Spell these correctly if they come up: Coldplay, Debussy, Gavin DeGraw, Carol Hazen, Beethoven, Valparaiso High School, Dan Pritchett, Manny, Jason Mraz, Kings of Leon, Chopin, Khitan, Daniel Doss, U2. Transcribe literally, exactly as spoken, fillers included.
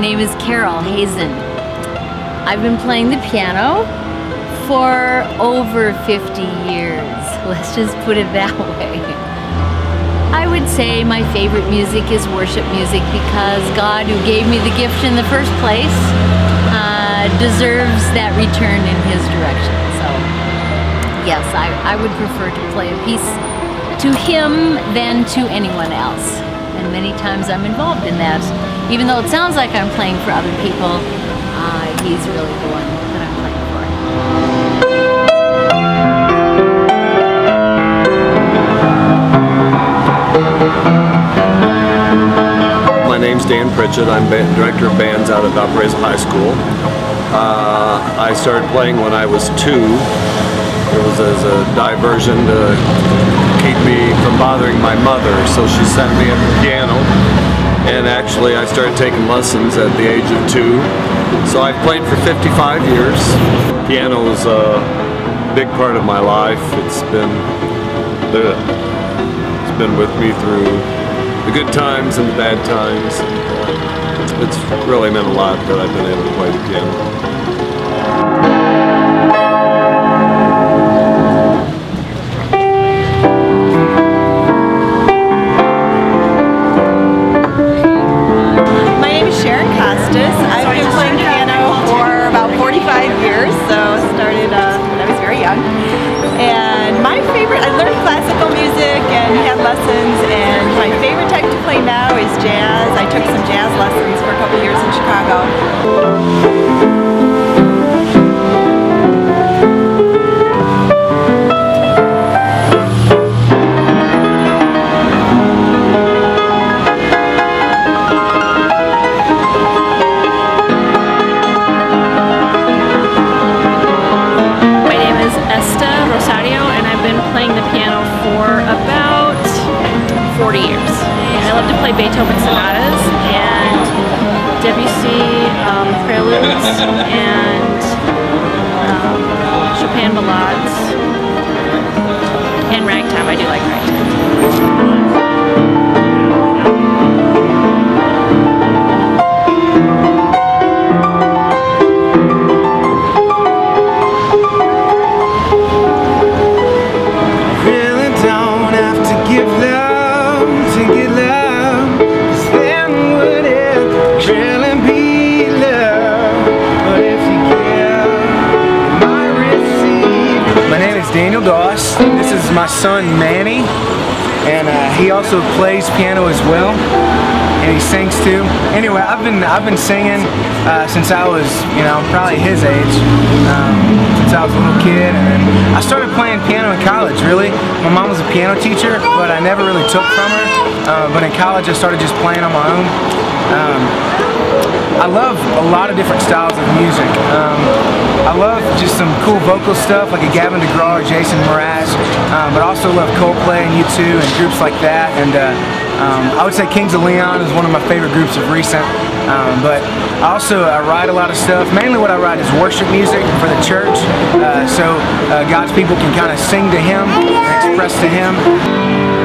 name is Carol Hazen. I've been playing the piano for over fifty years. Let's just put it that way. I would say my favorite music is worship music because God, who gave me the gift in the first place, uh, deserves that return in His direction. So yes, I, I would prefer to play a piece to Him than to anyone else. And many times I'm involved in that. Even though it sounds like I'm playing for other people, uh, He's really the one that I'm playing for. My name's Dan Pritchett. I'm director of bands out of Valparaiso High School. Uh, I started playing when I was two. It was as a diversion to keep me from bothering my mother, so she sent me at the piano, and actually I started taking lessons at the age of two. So I've played for fifty-five years. Piano is a big part of my life. It's been the, it's been with me through the good times and the bad times. It's really meant a lot that I've been able to play the piano. forty years. I love to play Beethoven sonatas and Debussy um, preludes and um, Chopin ballades and ragtime. I do like ragtime. Daniel Doss. This is my son Manny, and uh, he also plays piano as well, and he sings too. Anyway, I've been I've been singing uh, since I was, you know, probably his age, um, since I was a little kid. And then I started playing piano in college. Really, my mom was a piano teacher, but I never really took from her. Uh, but in college, I started just playing on my own. Um, I love a lot of different styles of music. Um, I love just some cool vocal stuff like a Gavin DeGraw or Jason Mraz, um, but also love Coldplay and U two and groups like that. And uh, um, I would say Kings of Leon is one of my favorite groups of recent. Um, but also I write a lot of stuff. Mainly what I write is worship music for the church, uh, so uh, God's people can kind of sing to Him and express to Him.